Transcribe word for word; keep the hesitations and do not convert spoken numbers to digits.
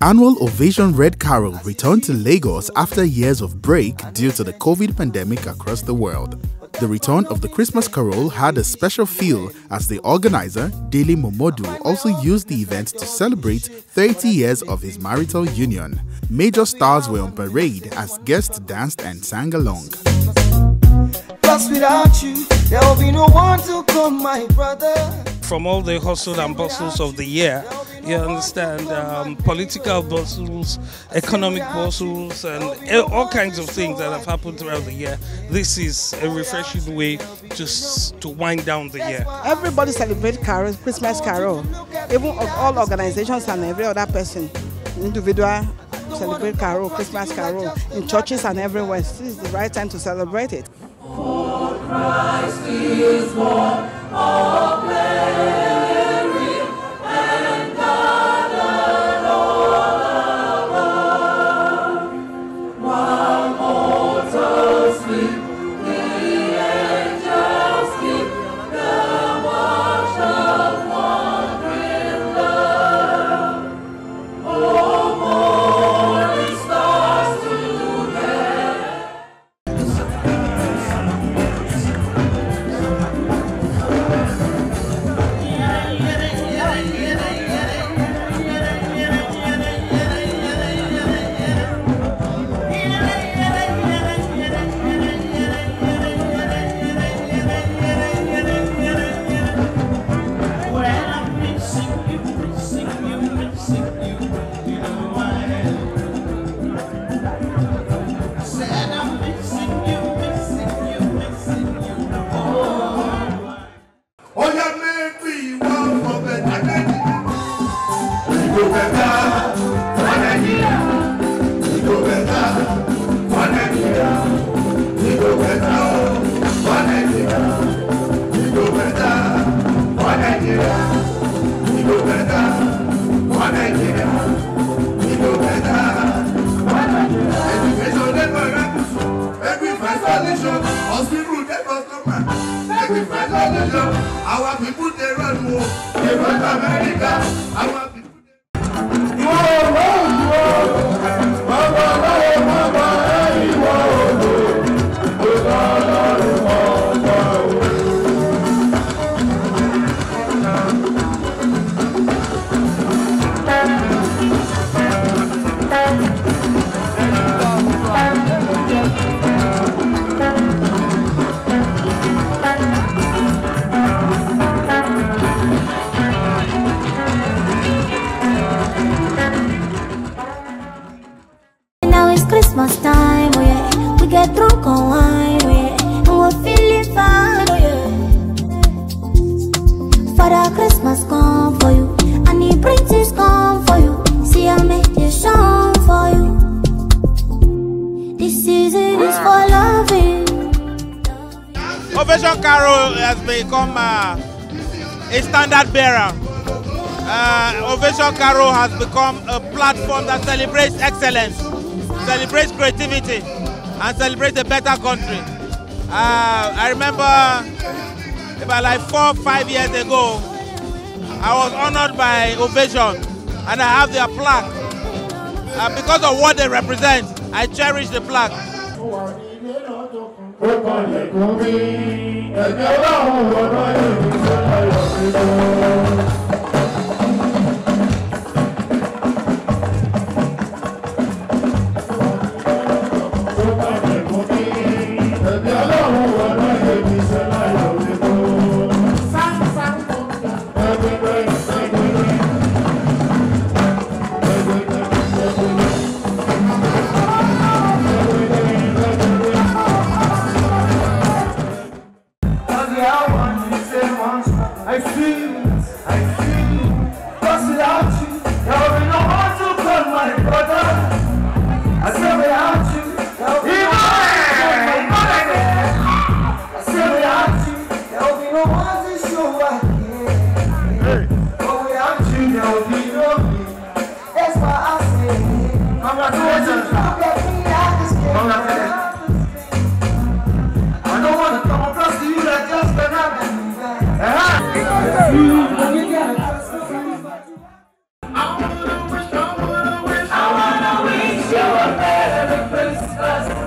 Annual Ovation Red Carol returned to Lagos after years of break due to the COVID pandemic across the world. The return of the Christmas Carol had a special feel as the organizer, Dele Momodu, also used the event to celebrate thirty years of his marital union. Major stars were on parade as guests danced and sang along. Plus without you, there will be no one to come, my brother. From all the hustle and bustles of the year, you understand, um, political bustles, economic bustles, and all kinds of things that have happened throughout the year. This is a refreshing way just to wind down the year. Everybody celebrates Carol, Christmas Carol. Even of all organizations and every other person, individual, celebrate Carol, Christmas Carol, in churches and everywhere. This is the right time to celebrate it. For Christ is born of Mary. Our people, they run more. They run America. Our people, they Christmas time, oh yeah. We get drunk on wine, oh yeah. And we're feeling fine, oh yeah. Father Christmas come for you, and he brings his come for you. See, I make this song for you. This season is for loving. Ovation Carol has become uh, a standard bearer. Uh, Ovation Carol has become a platform that celebrates excellence, celebrates creativity, and celebrates a better country. Uh, I remember about like four, five years ago, I was honored by Ovation, and I have their plaque. Uh, because of what they represent, I cherish the plaque. I Christmas.